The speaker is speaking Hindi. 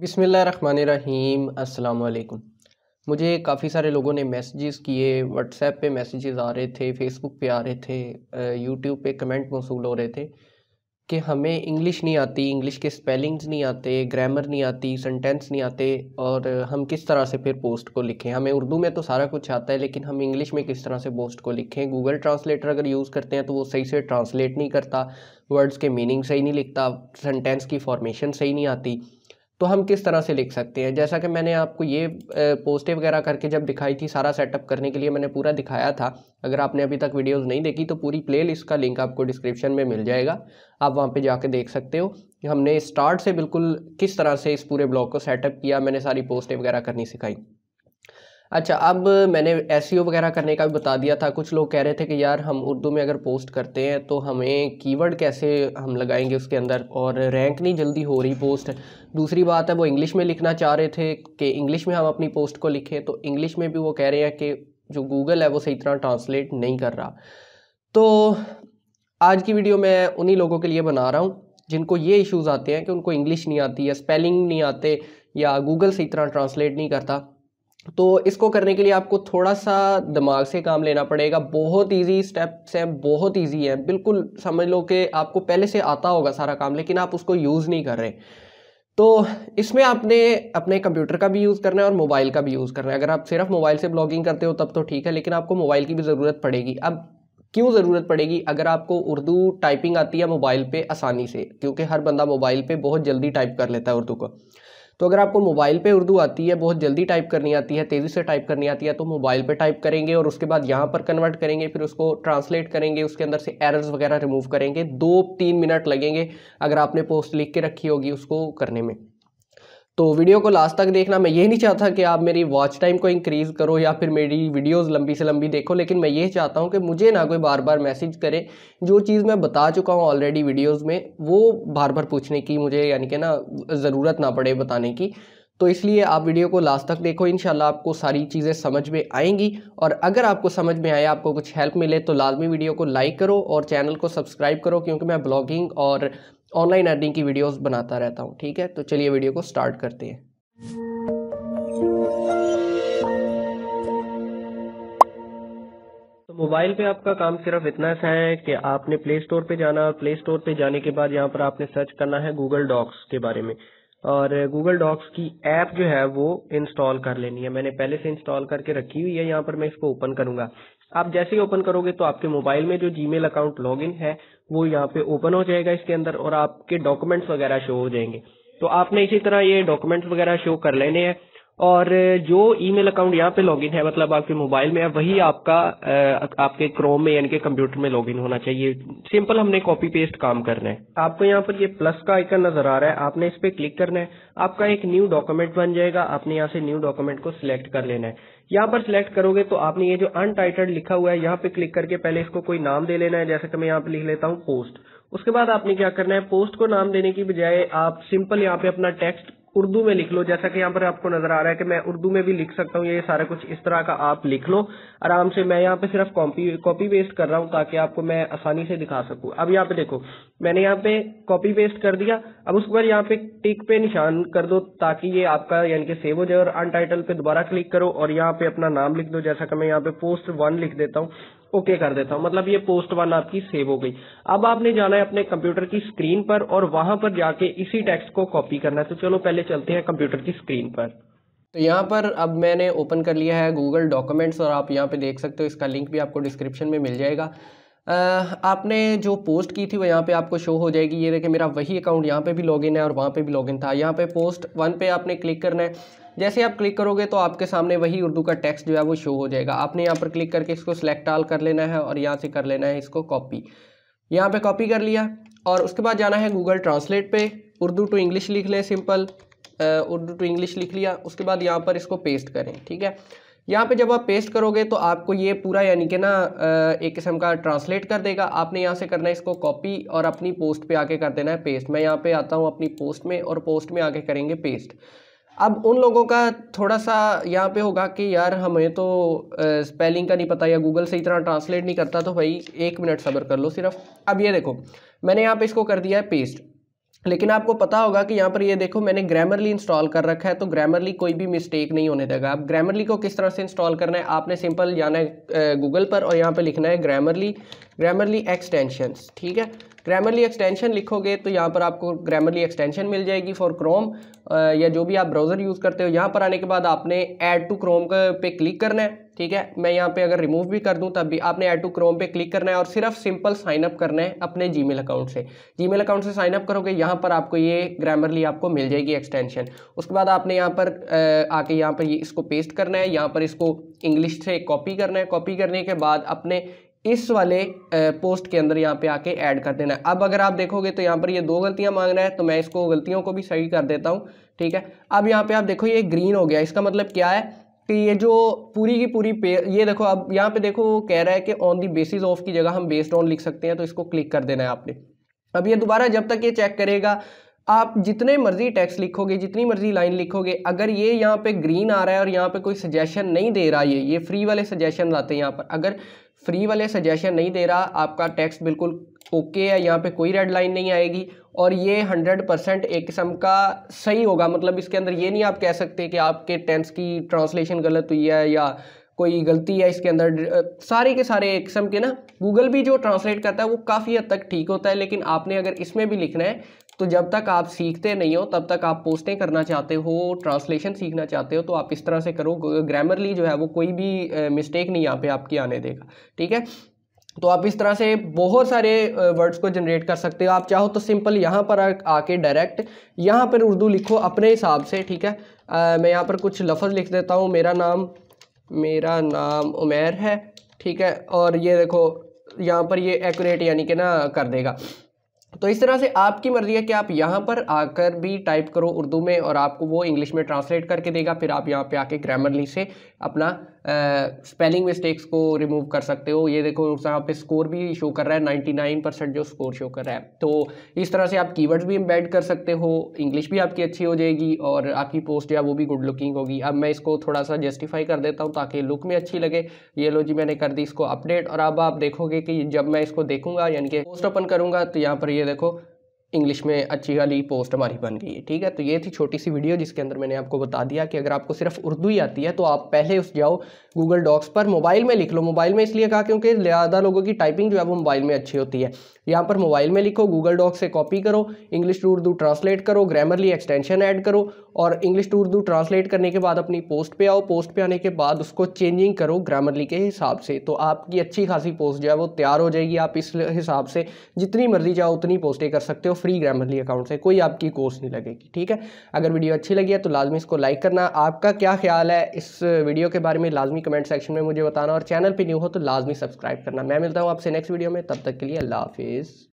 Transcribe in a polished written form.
बिस्मिल्लाहिर्रहमानिर्रहीम, अस्सलाम वालेकुम। मुझे काफ़ी सारे लोगों ने मैसेजेस किए, व्हाट्सएप पे मैसेजेस आ रहे थे, फेसबुक पे आ रहे थे, यूट्यूब पे कमेंट मौसूल हो रहे थे कि हमें इंग्लिश नहीं आती, इंग्लिश के स्पेलिंग्स नहीं आते, ग्रामर नहीं आती, सेंटेंस नहीं आते, और हम किस तरह से फिर पोस्ट को लिखें। हमें उर्दू में तो सारा कुछ आता है, लेकिन हम इंग्लिश में किस तरह से पोस्ट को लिखें। गूगल ट्रांसलेटर अगर यूज़ करते हैं तो वो सही से ट्रांसलेट नहीं करता, वर्ड्स के मीनिंग सही नहीं लिखता, सेंटेंस की फॉर्मेशन सही नहीं आती। तो हम किस तरह से लिख सकते हैं? जैसा कि मैंने आपको ये पोस्टें वगैरह करके जब दिखाई थी, सारा सेटअप करने के लिए मैंने पूरा दिखाया था। अगर आपने अभी तक वीडियोस नहीं देखी तो पूरी प्लेलिस्ट का लिंक आपको डिस्क्रिप्शन में मिल जाएगा, आप वहाँ पे जाके देख सकते हो कि हमने स्टार्ट से बिल्कुल किस तरह से इस पूरे ब्लॉग को सेटअप किया। मैंने सारी पोस्टें वगैरह करनी सिखाई। अच्छा, अब मैंने एसईओ वगैरह करने का भी बता दिया था। कुछ लोग कह रहे थे कि यार हम उर्दू में अगर पोस्ट करते हैं तो हमें कीवर्ड कैसे हम लगाएंगे उसके अंदर, और रैंक नहीं जल्दी हो रही पोस्ट। दूसरी बात है, वो इंग्लिश में लिखना चाह रहे थे कि इंग्लिश में हम अपनी पोस्ट को लिखें, तो इंग्लिश में भी वो कह रहे हैं कि जो गूगल है वो सही तरह ट्रांसलेट नहीं कर रहा। तो आज की वीडियो मैं उन्हीं लोगों के लिए बना रहा हूँ जिनको ये इशूज़ आते हैं कि उनको इंग्लिश नहीं आती, या स्पेलिंग नहीं आते, या गूगल सही तरह ट्रांसलेट नहीं करता। तो इसको करने के लिए आपको थोड़ा सा दिमाग से काम लेना पड़ेगा। बहुत इजी स्टेप्स हैं, बहुत इजी हैं, बिल्कुल समझ लो कि आपको पहले से आता होगा सारा काम, लेकिन आप उसको यूज़ नहीं कर रहे। तो इसमें आपने अपने कंप्यूटर का भी यूज़ करना है और मोबाइल का भी यूज़ करना है। अगर आप सिर्फ मोबाइल से ब्लॉगिंग करते हो तब तो ठीक है, लेकिन आपको मोबाइल की भी ज़रूरत पड़ेगी। अब क्यों ज़रूरत पड़ेगी? अगर आपको उर्दू टाइपिंग आती है मोबाइल पर आसानी से, क्योंकि हर बंदा मोबाइल पर बहुत जल्दी टाइप कर लेता है उर्दू को। तो अगर आपको मोबाइल पे उर्दू आती है, बहुत जल्दी टाइप करनी आती है, तेज़ी से टाइप करनी आती है, तो मोबाइल पे टाइप करेंगे और उसके बाद यहाँ पर कन्वर्ट करेंगे, फिर उसको ट्रांसलेट करेंगे, उसके अंदर से एरर्स वगैरह रिमूव करेंगे। 2-3 मिनट लगेंगे अगर आपने पोस्ट लिख के रखी होगी उसको करने में। तो वीडियो को लास्ट तक देखना। मैं ये नहीं चाहता कि आप मेरी वॉच टाइम को इंक्रीज़ करो या फिर मेरी वीडियोस लंबी से लंबी देखो, लेकिन मैं ये चाहता हूँ कि मुझे ना कोई बार बार मैसेज करे। जो चीज़ मैं बता चुका हूँ ऑलरेडी वीडियोस में, वो बार बार पूछने की मुझे यानी कि ना ज़रूरत ना पड़े बताने की। तो इसलिए आप वीडियो को लास्ट तक देखो, इंशाल्लाह आपको सारी चीज़ें समझ में आएंगी। और अगर आपको समझ में आए, आपको कुछ हेल्प मिले, तो लाजमी वीडियो को लाइक करो और चैनल को सब्सक्राइब करो, क्योंकि मैं ब्लॉगिंग और ऑनलाइन अर्निंग की वीडियोस बनाता रहता हूँ। ठीक है, तो चलिए वीडियो को स्टार्ट करते हैं। तो मोबाइल पे आपका काम सिर्फ इतना सा है कि आपने प्ले स्टोर पे जाना, प्ले स्टोर पे जाने के बाद यहाँ पर आपने सर्च करना है गूगल डॉक्स के बारे में, और गूगल डॉक्स की ऐप जो है वो इंस्टॉल कर लेनी है। मैंने पहले से इंस्टॉल करके रखी हुई है। यहाँ पर मैं इसको ओपन करूंगा। आप जैसे ही ओपन करोगे तो आपके मोबाइल में जो जीमेल अकाउंट लॉगिन है वो यहाँ पे ओपन हो जाएगा इसके अंदर, और आपके डॉक्यूमेंट्स वगैरह शो हो जाएंगे। तो आपने इसी तरह ये डॉक्यूमेंट्स वगैरह शो कर लेने हैं, और जो ईमेल अकाउंट यहाँ पे लॉगिन है, मतलब आपके मोबाइल में है, वही आपका आपके क्रोम में यानी कि कंप्यूटर में लॉगिन होना चाहिए। सिंपल हमने कॉपी पेस्ट काम करना है। आपको यहाँ पर ये प्लस का आइकन नजर आ रहा है, आपने इस पे क्लिक करना है। आपका एक न्यू डॉक्यूमेंट बन जाएगा। आपने यहाँ से न्यू डॉक्यूमेंट को सिलेक्ट कर लेना है। यहाँ पर सिलेक्ट करोगे तो आपने ये जो अनटाइटल्ड लिखा हुआ है यहाँ पे क्लिक करके पहले इसको कोई नाम दे लेना है। जैसे कि मैं यहाँ पे लिख लेता हूँ पोस्ट। उसके बाद आपने क्या करना है, पोस्ट को नाम देने की बजाय आप सिंपल यहाँ पे अपना टेक्स्ट उर्दू में लिख लो। जैसा कि यहाँ पर आपको नजर आ रहा है कि मैं उर्दू में भी लिख सकता हूँ। ये सारा कुछ इस तरह का आप लिख लो आराम से। मैं यहाँ पे सिर्फ कॉपी पेस्ट कर रहा हूँ ताकि आपको मैं आसानी से दिखा सकूँ। अब यहाँ पे देखो, मैंने यहाँ पे कॉपी पेस्ट कर दिया। अब उसके बाद यहाँ पे टिक पे निशान कर दो ताकि ये आपका यानी कि सेव हो जाए, और अनटाइटल पे दोबारा क्लिक करो और यहाँ पे अपना नाम लिख दो। जैसा कि मैं यहाँ पे post 1 लिख देता हूँ, ओके कर देता हूँ। मतलब ये post 1 आपकी सेव हो गई। अब आपने जाना है अपने कंप्यूटर की स्क्रीन पर और वहां पर जाके इसी टेक्स्ट को कॉपी करना है। तो चलो पहले चलते हैं कंप्यूटर की स्क्रीन पर। तो यहाँ पर अब मैंने ओपन कर लिया है गूगल डॉक्यूमेंट्स, और आप यहाँ पे देख सकते हो, इसका लिंक भी आपको डिस्क्रिप्शन में मिल जाएगा। आपने जो पोस्ट की थी वो यहाँ पे आपको शो हो जाएगी। ये देखिए, मेरा वही अकाउंट यहाँ पे भी लॉगिन है और वहाँ पे भी लॉगिन था। यहाँ पे पोस्ट 1 पे आपने क्लिक करना है। जैसे आप क्लिक करोगे तो आपके सामने वही उर्दू का टेक्स्ट जो है वो शो हो जाएगा। आपने यहाँ पर क्लिक करके इसको सिलेक्ट ऑल कर लेना है और यहाँ से कर लेना है इसको कॉपी। यहाँ पर कॉपी कर लिया, और उसके बाद जाना है गूगल ट्रांसलेट पे। उर्दू टू इंग्लिश लिख लें, सिंपल उर्दू टू इंग्लिश लिख लिया। उसके बाद यहाँ पर इसको पेस्ट करें। ठीक है, यहाँ पे जब आप पेस्ट करोगे तो आपको ये पूरा यानी कि ना एक किस्म का ट्रांसलेट कर देगा। आपने यहाँ से करना है इसको कॉपी और अपनी पोस्ट पे आके कर देना है पेस्ट। मैं यहाँ पे आता हूँ अपनी पोस्ट में, और पोस्ट में आके करेंगे पेस्ट। अब उन लोगों का थोड़ा सा यहाँ पे होगा कि यार हमें तो स्पेलिंग का नहीं पता या गूगल सही तरह ट्रांसलेट नहीं करता, तो भाई 1 मिनट सब्र कर लो सिर्फ। अब ये देखो, मैंने यहाँ पर इसको कर दिया है पेस्ट। लेकिन आपको पता होगा कि यहाँ पर ये देखो मैंने ग्रामरली इंस्टॉल कर रखा है, तो ग्रामरली कोई भी मिस्टेक नहीं होने देगा। आप ग्रामरली को किस तरह से इंस्टॉल करना है, आपने सिंपल जाना है गूगल पर और यहाँ पे लिखना है ग्रामरली एक्सटेंशंस, ठीक है। ग्रामरली एक्सटेंशन लिखोगे तो यहाँ पर आपको ग्रामरली एक्सटेंशन मिल जाएगी फॉर क्रोम या जो भी आप ब्राउज़र यूज़ करते हो। यहाँ पर आने के बाद आपने ऐड टू क्रोम पे क्लिक करना है, ठीक है। मैं यहाँ पे अगर रिमूव भी कर दूँ तब भी आपने ऐड टू क्रोम पे क्लिक करना है और सिर्फ सिंपल साइनअप करना है अपने जीमेल अकाउंट से। जीमेल अकाउंट से साइनअप करोगे, यहाँ पर आपको ये ग्रामरली आपको मिल जाएगी एक्सटेंशन। उसके बाद आपने यहाँ पर आके यहाँ पर इसको पेस्ट करना है, यहाँ पर इसको इंग्लिश से कॉपी करना है। कॉपी करने के बाद अपने इस वाले पोस्ट के अंदर यहाँ पे आके ऐड कर देना है। अब अगर आप देखोगे तो यहाँ पर ये 2 गलतियाँ मांग रहा है, तो मैं इसको गलतियों को भी सही कर देता हूँ, ठीक है। अब यहाँ पे आप देखो ये ग्रीन हो गया, इसका मतलब क्या है कि ये जो पूरी की पूरी ये देखो, अब यहाँ पे देखो वो कह रहा है कि ऑन दी बेसिस ऑफ की जगह हम बेस्ड ऑन लिख सकते हैं, तो इसको क्लिक कर देना है आपने। अब ये दोबारा जब तक ये चेक करेगा, आप जितने मर्जी टेक्स्ट लिखोगे, जितनी मर्जी लाइन लिखोगे, अगर ये यहाँ पे ग्रीन आ रहा है और यहाँ पे कोई सजेशन नहीं दे रहा, ये फ्री वाले सजेशन आते हैं यहाँ पर। अगर फ्री वाले सजेशन नहीं दे रहा, आपका टेक्स्ट बिल्कुल ओके है, यहाँ पे कोई रेड लाइन नहीं आएगी और ये 100% एक किस्म का सही होगा। मतलब इसके अंदर ये नहीं आप कह सकते कि आपके टेंस की ट्रांसलेशन गलत हुई है या कोई गलती है इसके अंदर। सारे के सारे एक किस्म के ना, गूगल भी जो ट्रांसलेट करता है वो काफ़ी हद तक ठीक होता है, लेकिन आपने अगर इसमें भी लिखना है तो जब तक आप सीखते नहीं हो, तब तक आप पोस्टें करना चाहते हो, ट्रांसलेशन सीखना चाहते हो, तो आप इस तरह से करो। ग्रामरली जो है वो कोई भी मिस्टेक नहीं यहाँ पे आपकी आने देगा, ठीक है। तो आप इस तरह से बहुत सारे वर्ड्स को जनरेट कर सकते हो। आप चाहो तो सिंपल यहाँ पर आके डायरेक्ट यहाँ पर उर्दू लिखो अपने हिसाब से, ठीक है। मैं यहाँ पर कुछ लफ्ज़ लिख देता हूँ, मेरा नाम उमैर है, ठीक है। और ये देखो यहाँ पर ये एक्यूरेट यानी कि ना कर देगा। तो इस तरह से आपकी मर्ज़ी है कि आप यहाँ पर आकर भी टाइप करो उर्दू में और आपको वो इंग्लिश में ट्रांसलेट करके देगा। फिर आप यहाँ पे आके ग्रामरली से अपना स्पेलिंग मिस्टेक्स को रिमूव कर सकते हो। ये देखो यहाँ पे स्कोर भी शो कर रहा है, 99% जो स्कोर शो कर रहा है। तो इस तरह से आप कीवर्ड्स भी एम्बेड कर सकते हो, इंग्लिश भी आपकी अच्छी हो जाएगी और आपकी पोस्ट या वो भी गुड लुकिंग होगी। अब मैं इसको थोड़ा सा जस्टिफाई कर देता हूँ ताकि लुक में अच्छी लगे। ये लो जी, मैंने कर दी इसको अपडेट और अब आप देखोगे कि जब मैं इसको देखूँगा यानी कि पोस्ट ओपन करूँगा तो यहाँ पर ये देखो इंग्लिश में अच्छी वाली पोस्ट हमारी बन गई है, ठीक है। तो ये थी छोटी सी वीडियो जिसके अंदर मैंने आपको बता दिया कि अगर आपको सिर्फ उर्दू ही आती है तो आप पहले उस जाओ गूगल डॉक्स पर, मोबाइल में लिख लो। मोबाइल में इसलिए कहा क्योंकि ज़्यादा लोगों की टाइपिंग जो है वो मोबाइल में अच्छी होती है। यहाँ पर मोबाइल में लिखो, गूगल डॉक्स से कॉपी करो, इंग्लिश टू उर्दू ट्रांसलेट करो, ग्रामरली एक्सटेंशन ऐड करो और इंग्लिश टू उर्दू ट्रांसलेट करने के बाद अपनी पोस्ट पे आओ। पोस्ट पे आने के बाद उसको चेंजिंग करो ग्रामरली के हिसाब से, तो आपकी अच्छी खासी पोस्ट जो है वो तैयार हो जाएगी। आप इस हिसाब से जितनी मर्जी जाओ उतनी पोस्टें कर सकते हो फ्री ग्रामरली अकाउंट से, कोई आपकी कोर्स नहीं लगेगी, ठीक है। अगर वीडियो अच्छी लगी है तो लाजमी इसको लाइक करना। आपका क्या ख्याल है इस वीडियो के बारे में लाजमी कमेंट सेक्शन में मुझे बताना और चैनल पे न्यू हो तो लाजमी सब्सक्राइब करना। मैं मिलता हूँ आपसे नेक्स्ट वीडियो में, तब तक के लिए अल्लाह हाफिज़।